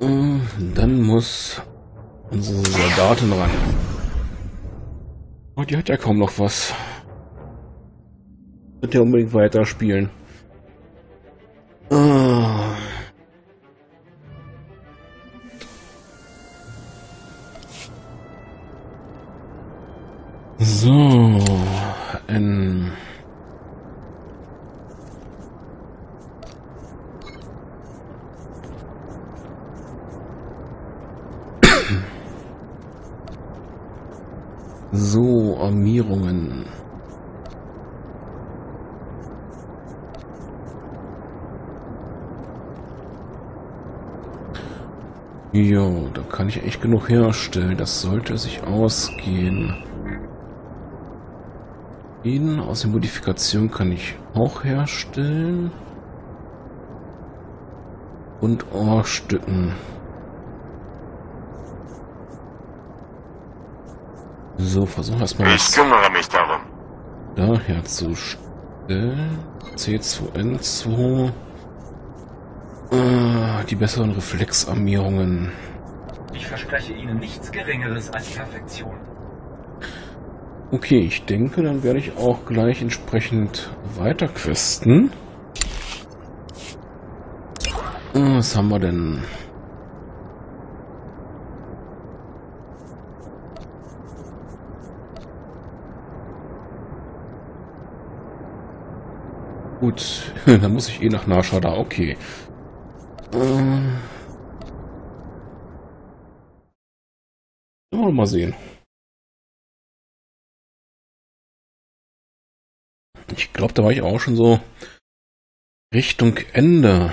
Dann muss unsere Soldaten ran. Oh, die hat ja kaum noch was. Wird ja unbedingt weiterspielen. So, so, Armierungen. Jo, da kann ich echt genug herstellen. Das sollte sich ausgehen. Aus der Modifikation kann ich auch herstellen. Und Ohrstücken. So, versuchen wir erstmal. Ich kümmere mich darum. Da herzustellen. C2N2. Die besseren Reflexarmierungen. Ich verspreche Ihnen nichts Geringeres als Perfektion. Okay, ich denke, dann werde ich auch gleich entsprechend weiterquesten. Was haben wir denn? Gut, dann muss ich eh nach Nashada, okay. Mal sehen. Ich glaube, da war ich auch schon so Richtung Ende.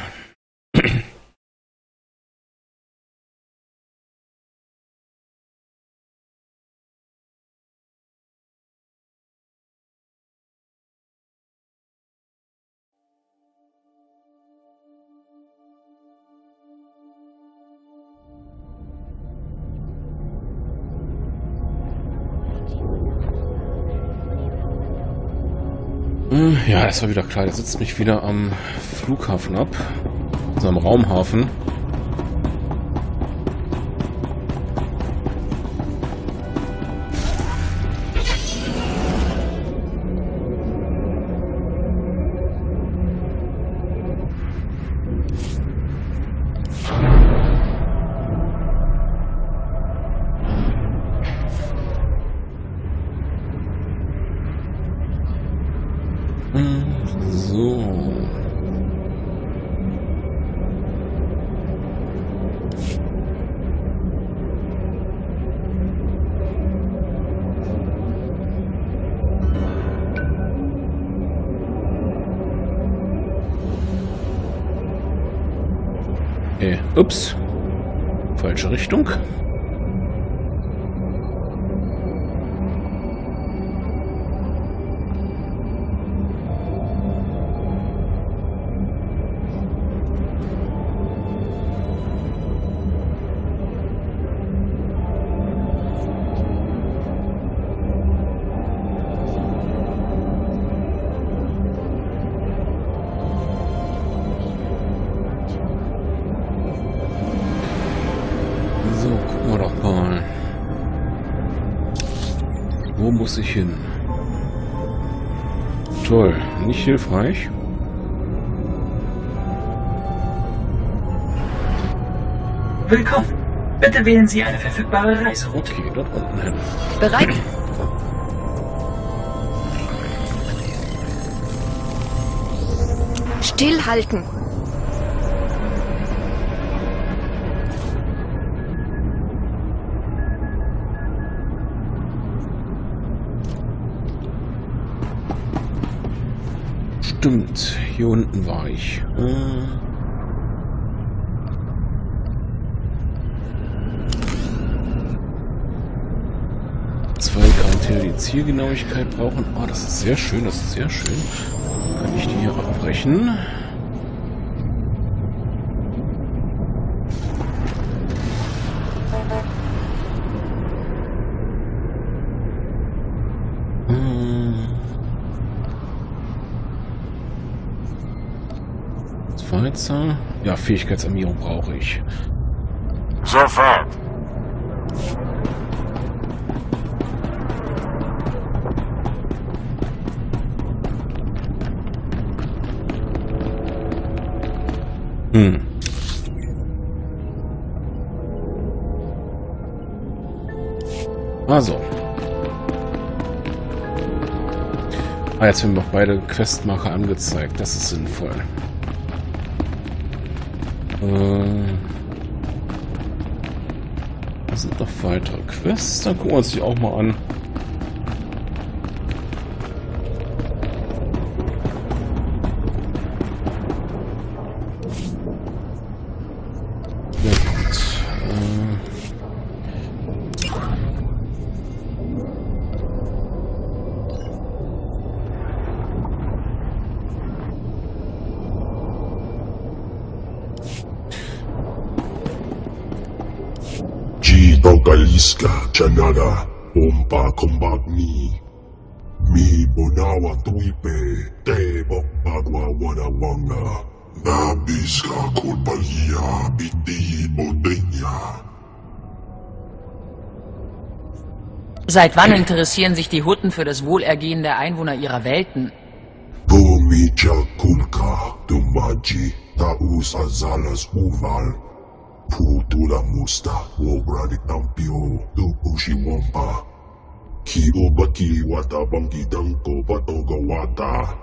Ja, es war wieder klar, der sitzt mich wieder am Flughafen ab, also am Raumhafen. Ups, falsche Richtung. Muss ich hin? Toll, nicht hilfreich. Willkommen. Bitte wählen Sie eine verfügbare Reiseroute. Okay, dort unten hin. Bereit? Stillhalten. Stimmt, hier unten war ich. Zwei Charaktere, die Zielgenauigkeit brauchen. Oh, das ist sehr schön, das ist sehr schön. Kann ich die hier abbrechen? Ja, Fähigkeitsarmierung brauche ich. Sofort. Also. Ah, jetzt werden noch beide Questmarker angezeigt. Das ist sinnvoll. Da sind noch weitere Quests. Dann gucken wir uns die auch mal an. Chanada, Pompa Kombagni, Mi Bonawa Tuipe, Te Bokbagwa Wadawanga, Na Biska Kulpalia, Iti Bodenya. Seit wann interessieren sich die Hutten für das Wohlergehen der Einwohner ihrer Welten? Tumi Chakulka, Tumaji, Taus Azalas Uval. Putula musta wobradi tampio tupushi wampa kibo baki wata bangi danko patoga wata.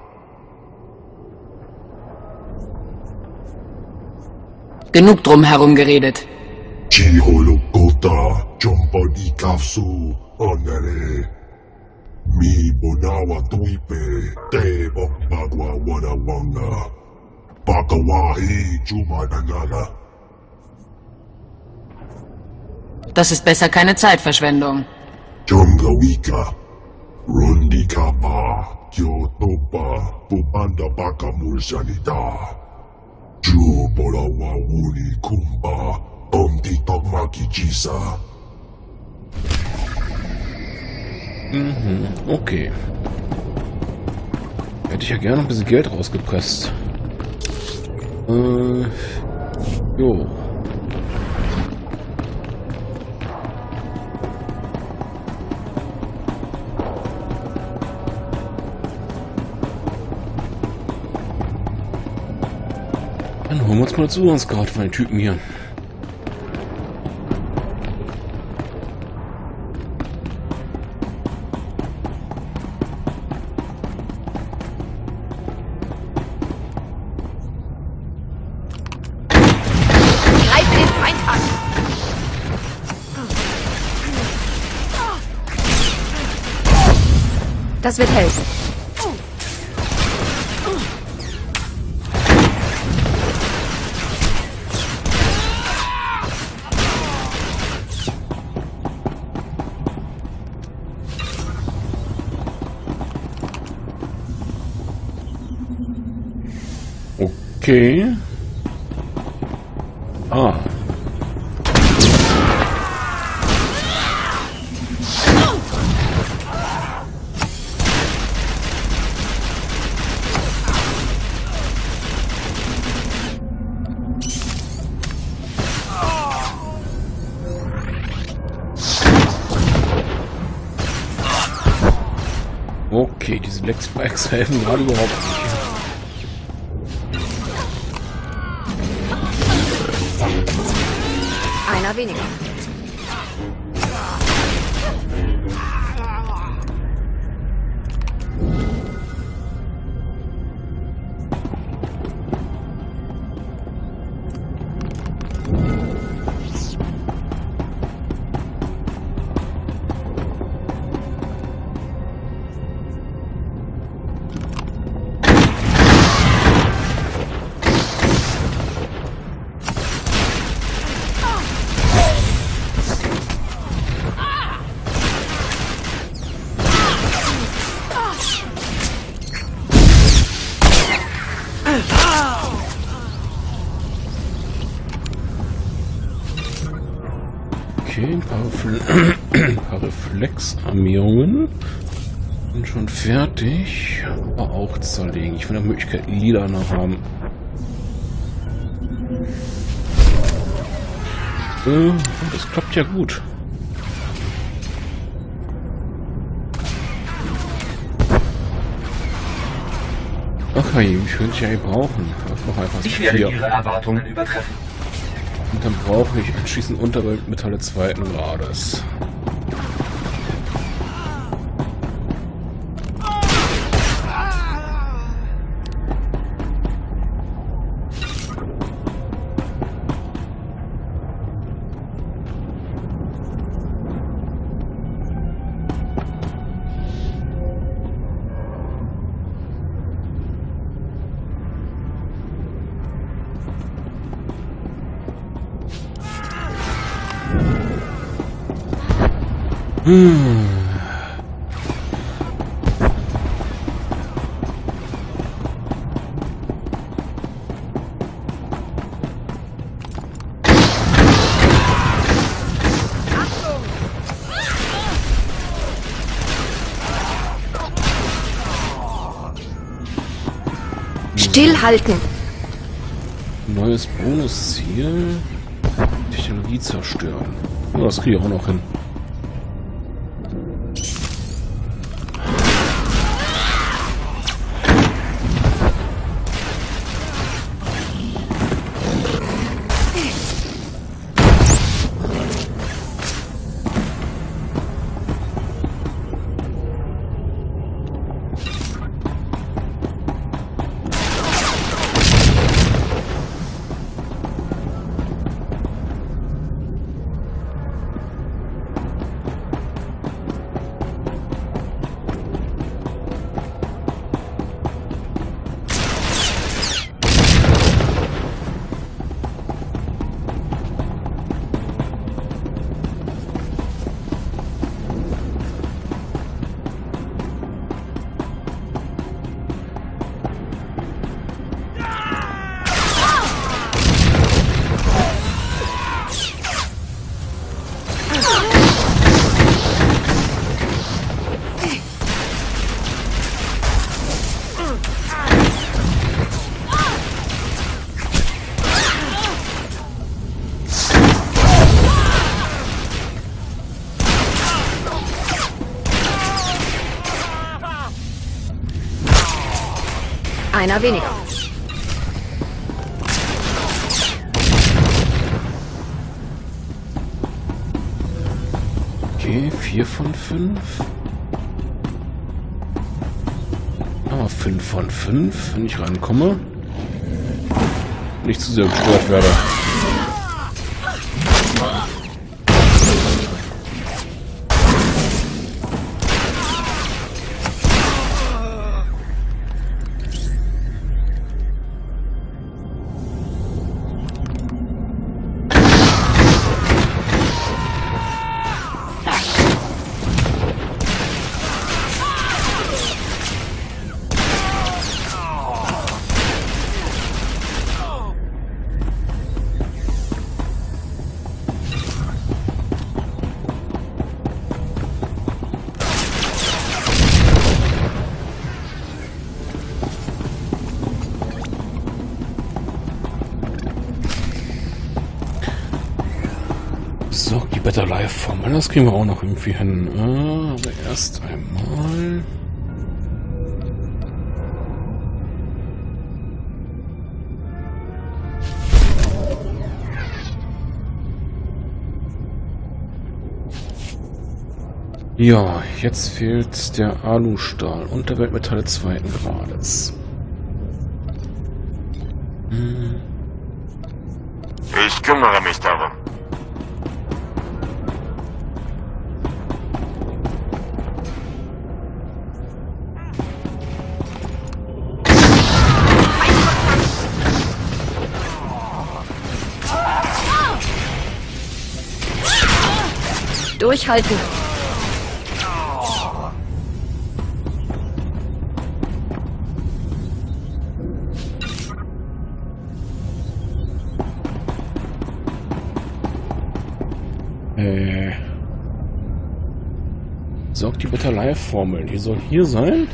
Genug drum herumgeredet. Chiholokota chompadi kafsu onere mi bonawa tuipe te bakbagwa wadawanga bakawahi jumadangala. Das ist besser keine Zeitverschwendung. Jongawika, Rundikaba, Kyotoba, Bubanda Bakamulsanita, Jubolawa Wuli Kumba, Omtitokmaki Chisa. Mhm, okay. Hätte ich ja gerne ein bisschen Geld rausgepresst. Jo. Dann holen wir uns mal Zugangsgrad von den Typen hier. Greife den Feind an! Das wird helfen. Okay. Ah. Okay, diese Lexpacks helfen gerade überhaupt nicht. Weniger. Ein paar Reflexarmierungen sind schon fertig, aber auch zerlegen. Ich will eine Möglichkeit lila noch haben. Das klappt ja gut. Okay, ich könnte ich ja brauchen. Ich werde Ihre Erwartungen übertreffen. Und dann brauche ich anschließend Unterweltmetalle zweiten Grades. Stillhalten. Neues Bonusziel. Technologie zerstören. Oh, das kriege ich auch noch hin. Einer weniger. Okay, 4 von 5. Aber 5 von 5, wenn ich reinkomme. Nicht zu sehr gestört werde. So, die Better Life Formel, das kriegen wir auch noch irgendwie hin. Aber erst einmal. Ja, jetzt fehlt der Alustahl und der Weltmetalle zweiten Grades. Ich kümmere mich darum. Durchhalten. Sorgt die Better Life Formel. Die soll hier sein.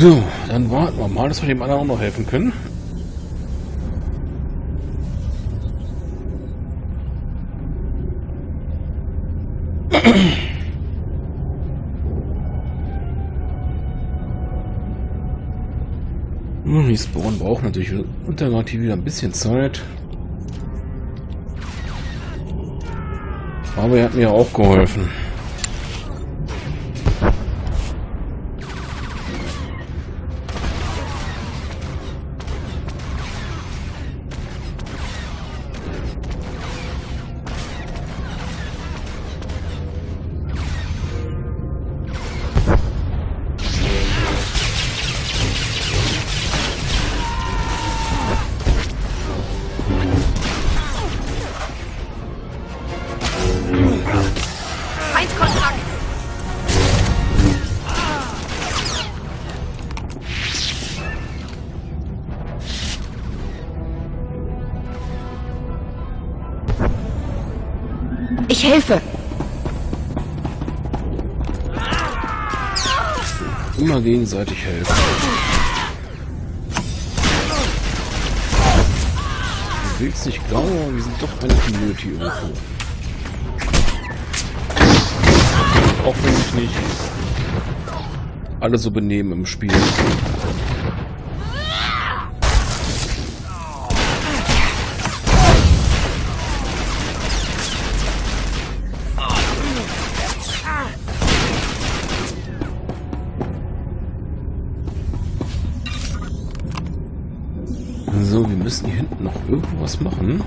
So, dann warten wir mal, dass wir dem anderen auch noch helfen können. Die Spawn braucht natürlich untergrundlich wieder ein bisschen Zeit. Aber er hat mir auch geholfen. Ich helfe. Immer gegenseitig helfen. Du willst nicht glauben, aber wir sind doch eine Community irgendwo. Auch wenn ich nicht alle so benehmen im Spiel. Hier hinten noch irgendwo was machen.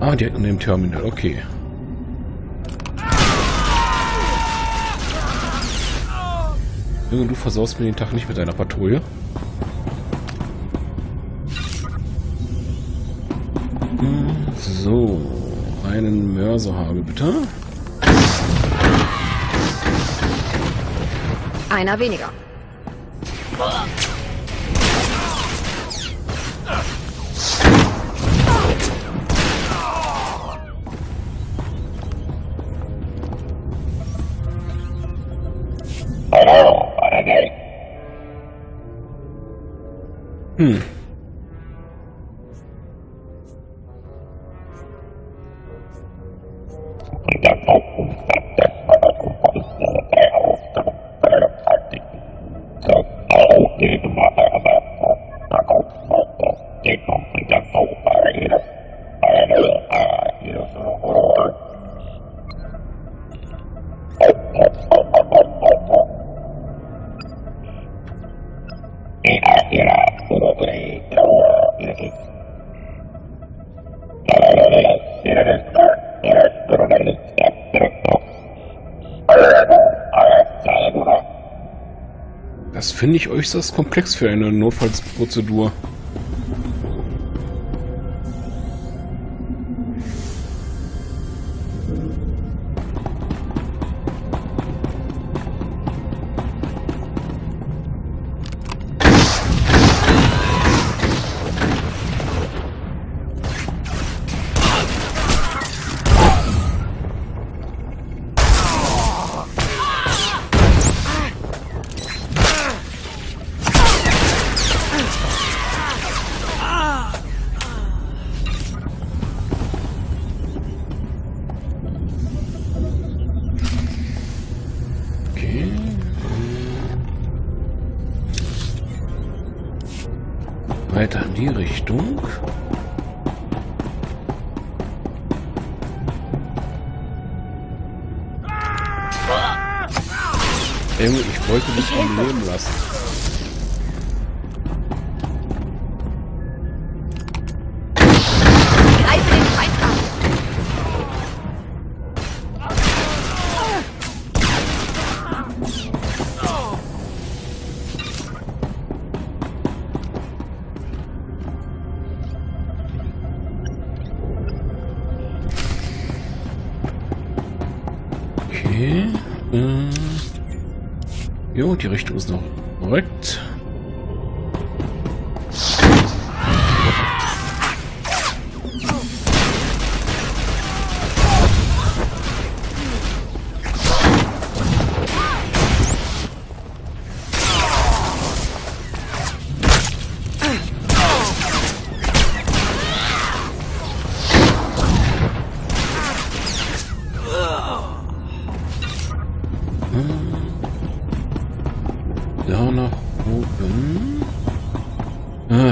Ah, direkt an dem Terminal, okay. Junge, du versaust mir den Tag nicht mit deiner Patrouille. So, einen Mörser habe bitte. Einer weniger. Das finde ich äußerst komplex für eine Notfallsprozedur. Weiter in die Richtung. Junge, ich wollte dich am Leben lassen. Greife den Feind an. Okay. Jo, die Richtung ist noch korrekt.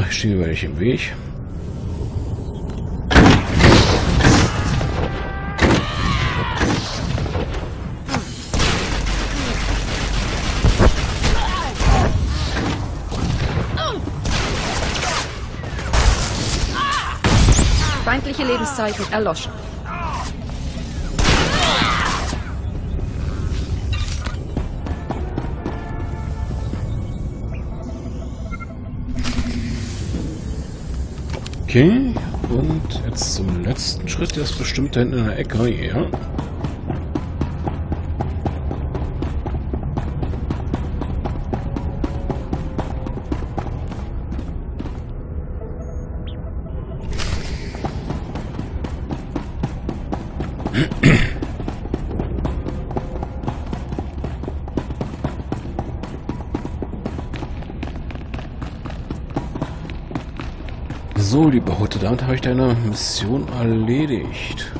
Stehen wir nicht im Weg. Feindliche Lebenszeichen erloschen. Okay, und jetzt zum letzten Schritt, der ist bestimmt da hinten in der Ecke, ja. So, liebe Hutte, damit habe ich deine Mission erledigt.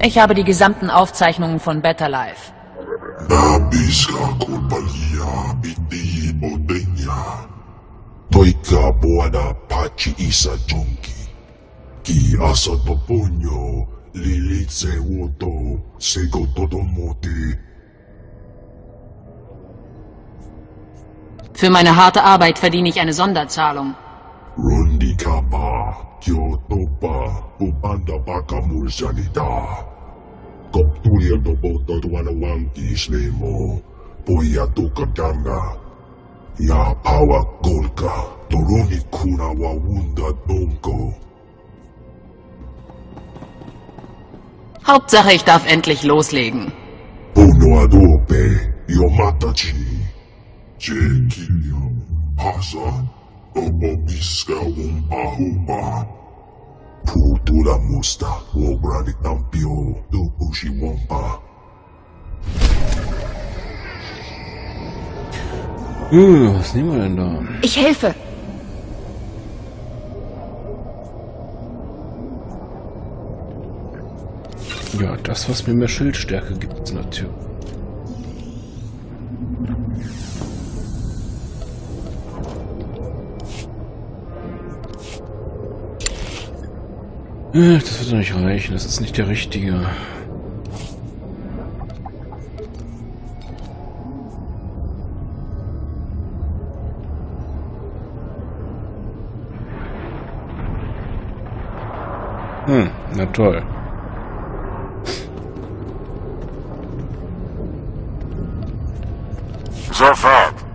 Ich habe die gesamten Aufzeichnungen von Better Life. Für meine harte Arbeit verdiene ich eine Sonderzahlung. Hauptsache, ich darf endlich loslegen. Was nehmen wir denn da? Ich helfe. Ja, das, was mir mehr Schildstärke gibt, natürlich. Das wird doch nicht reichen, das ist nicht der richtige. Na toll. Sofort!